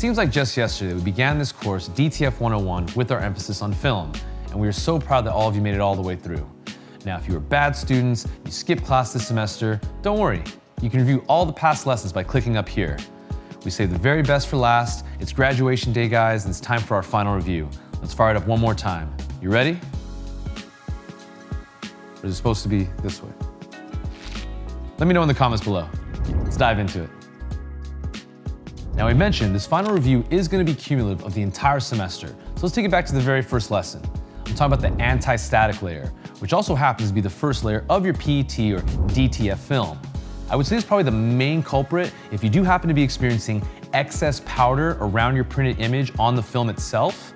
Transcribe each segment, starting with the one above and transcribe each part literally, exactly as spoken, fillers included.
seems like just yesterday we began this course, D T F one oh one, with our emphasis on film, and we are so proud that all of you made it all the way through. Now, if you were bad students, you skipped class this semester, don't worry. You can review all the past lessons by clicking up here. We saved the very best for last. It's graduation day, guys, and it's time for our final review. Let's fire it up one more time. You ready? Or is it supposed to be this way? Let me know in the comments below. Let's dive into it. Now, we mentioned this final review is going to be cumulative of the entire semester, so let's take it back to the very first lesson. I'm talking about the anti-static layer, which also happens to be the first layer of your P E T or D T F film. I would say it's probably the main culprit if you do happen to be experiencing excess powder around your printed image on the film itself.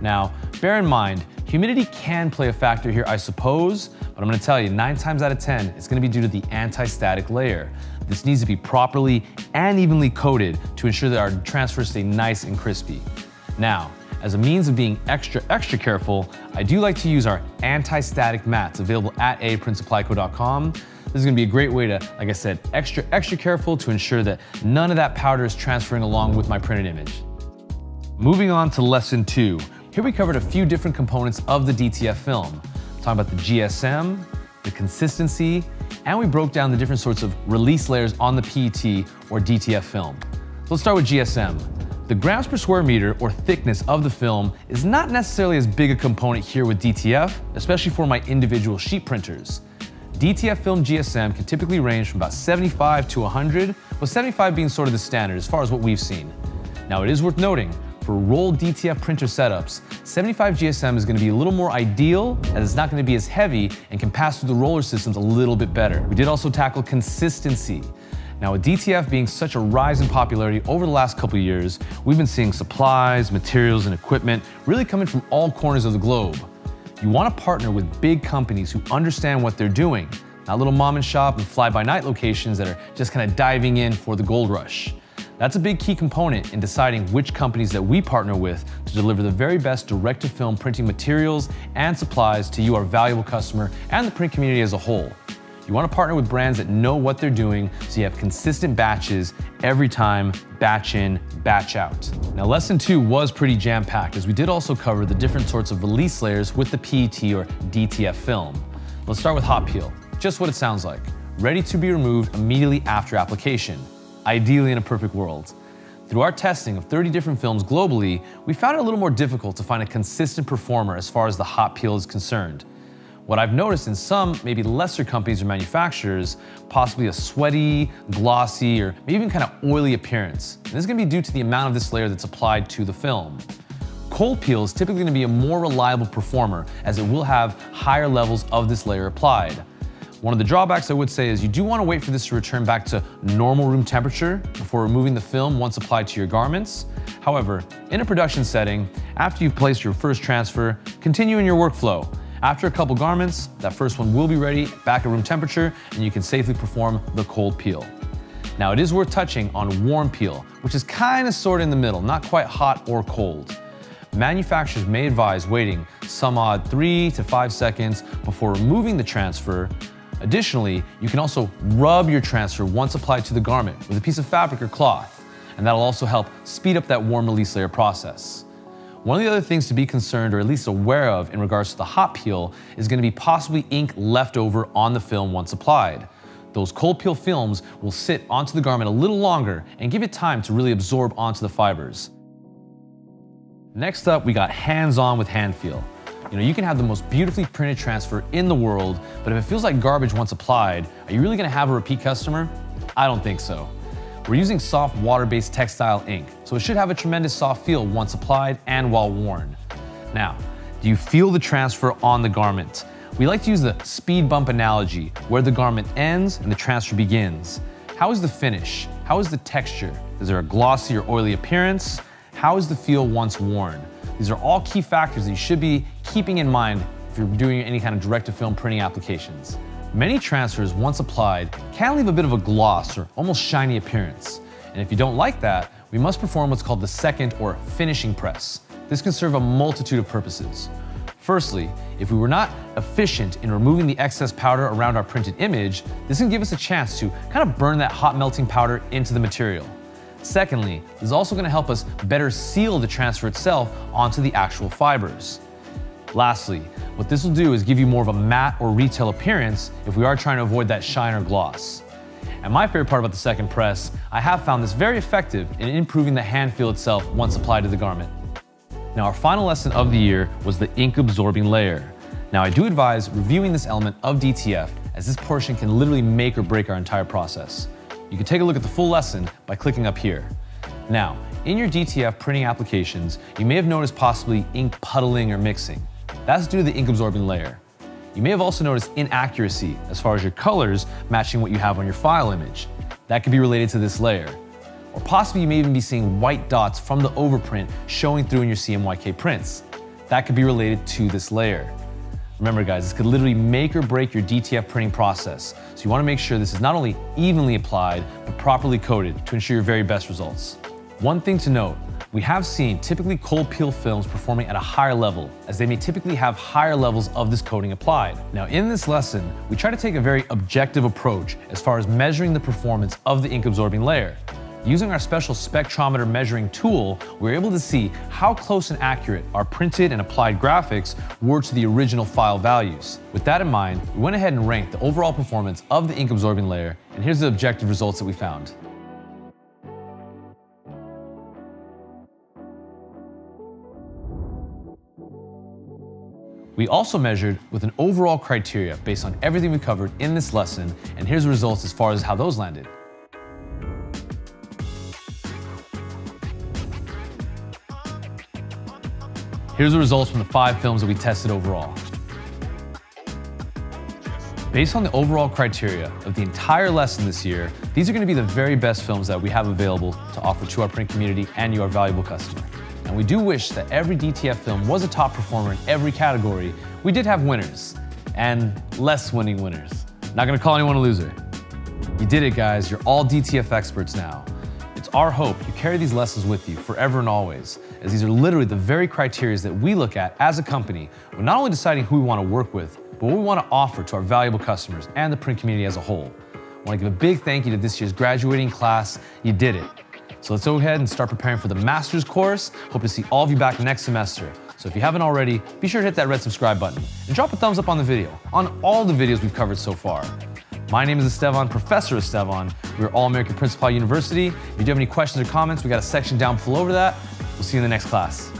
Now, bear in mind, humidity can play a factor here, I suppose, but I'm gonna tell you, nine times out of ten, it's gonna be due to the anti-static layer. This needs to be properly and evenly coated to ensure that our transfers stay nice and crispy. Now, as a means of being extra, extra careful, I do like to use our anti-static mats available at a print supplyco dot com. This is gonna be a great way to, like I said, extra, extra careful to ensure that none of that powder is transferring along with my printed image. Moving on to lesson two. Here we covered a few different components of the D T F film. I'm talking about the G S M, the consistency, and we broke down the different sorts of release layers on the P E T or D T F film. So let's start with G S M. The grams per square meter or thickness of the film is not necessarily as big a component here with D T F, especially for my individual sheet printers. D T F film G S M can typically range from about seventy-five to one hundred, with seventy-five being sort of the standard as far as what we've seen. Now, it is worth noting, for roll D T F printer setups, seventy-five G S M is gonna be a little more ideal, as it's not gonna be as heavy and can pass through the roller systems a little bit better. We did also tackle consistency. Now, with D T F being such a rise in popularity over the last couple of years, we've been seeing supplies, materials, and equipment really coming from all corners of the globe. You wanna partner with big companies who understand what they're doing, not little mom and shop and fly-by-night locations that are just kinda diving in for the gold rush. That's a big key component in deciding which companies that we partner with to deliver the very best direct-to-film printing materials and supplies to you, our valuable customer, and the print community as a whole. You want to partner with brands that know what they're doing so you have consistent batches every time, batch in, batch out. Now, lesson two was pretty jam-packed, as we did also cover the different sorts of release layers with the P E T or D T F film. Let's start with hot peel, just what it sounds like, ready to be removed immediately after application. Ideally, in a perfect world. Through our testing of thirty different films globally, we found it a little more difficult to find a consistent performer as far as the hot peel is concerned. What I've noticed in some, maybe lesser companies or manufacturers, possibly a sweaty, glossy, or maybe even kind of oily appearance. And this is gonna be due to the amount of this layer that's applied to the film. Cold peel is typically gonna be a more reliable performer, as it will have higher levels of this layer applied. One of the drawbacks I would say is you do want to wait for this to return back to normal room temperature before removing the film once applied to your garments. However, in a production setting, after you've placed your first transfer, continue in your workflow. After a couple garments, that first one will be ready back at room temperature and you can safely perform the cold peel. Now, it is worth touching on warm peel, which is kind of sort of in the middle, not quite hot or cold. Manufacturers may advise waiting some odd three to five seconds before removing the transfer. Additionally, you can also rub your transfer once applied to the garment with a piece of fabric or cloth, and that'll also help speed up that warm release layer process. One of the other things to be concerned or at least aware of in regards to the hot peel is going to be possibly ink left over on the film once applied. Those cold peel films will sit onto the garment a little longer and give it time to really absorb onto the fibers. Next up, we got hands-on with hand feel. You know, you can have the most beautifully printed transfer in the world, but if it feels like garbage once applied, are you really gonna have a repeat customer? I don't think so. We're using soft water-based textile ink, so it should have a tremendous soft feel once applied and while worn. Now, do you feel the transfer on the garment? We like to use the speed bump analogy, where the garment ends and the transfer begins. How is the finish? How is the texture? Is there a glossy or oily appearance? How is the feel once worn? These are all key factors that you should be keeping in mind if you're doing any kind of direct-to-film printing applications. Many transfers, once applied, can leave a bit of a gloss or almost shiny appearance. And if you don't like that, we must perform what's called the second or finishing press. This can serve a multitude of purposes. Firstly, if we were not efficient in removing the excess powder around our printed image, this can give us a chance to kind of burn that hot melting powder into the material. Secondly, this is also going to help us better seal the transfer itself onto the actual fibers. Lastly, what this will do is give you more of a matte or retail appearance if we are trying to avoid that shine or gloss. And my favorite part about the second press, I have found this very effective in improving the hand feel itself once applied to the garment. Now, our final lesson of the year was the ink absorbing layer. Now, I do advise reviewing this element of D T F, as this portion can literally make or break our entire process. You can take a look at the full lesson by clicking up here. Now, in your D T F printing applications, you may have noticed possibly ink puddling or mixing. That's due to the ink absorbing layer. You may have also noticed inaccuracy as far as your colors matching what you have on your file image. That could be related to this layer. Or possibly you may even be seeing white dots from the overprint showing through in your C M Y K prints. That could be related to this layer. Remember guys, this could literally make or break your D T F printing process. So you want to make sure this is not only evenly applied, but properly coated to ensure your very best results. One thing to note, we have seen typically cold peel films performing at a higher level, as they may typically have higher levels of this coating applied. Now in this lesson, we try to take a very objective approach as far as measuring the performance of the ink absorbing layer. Using our special spectrometer measuring tool, we were able to see how close and accurate our printed and applied graphics were to the original file values. With that in mind, we went ahead and ranked the overall performance of the ink absorbing layer, and here's the objective results that we found. We also measured with an overall criteria based on everything we covered in this lesson, and here's the results as far as how those landed. Here's the results from the five films that we tested overall. Based on the overall criteria of the entire lesson this year, these are going to be the very best films that we have available to offer to our print community and you, our valuable customer. And we do wish that every D T F film was a top performer in every category. We did have winners and less winning winners. Not going to call anyone a loser. You did it, guys. You're all D T F experts now. It's our hope you carry these lessons with you forever and always, as these are literally the very criteria that we look at as a company when not only deciding who we want to work with, but what we want to offer to our valuable customers and the print community as a whole. I want to give a big thank you to this year's graduating class. You did it. So let's go ahead and start preparing for the master's course. Hope to see all of you back next semester. So if you haven't already, be sure to hit that red subscribe button and drop a thumbs up on the video, on all the videos we've covered so far. My name is Estevan, Professor Estevan. We're All-American Principal University. If you do have any questions or comments, we got a section down below for that. We'll see you in the next class.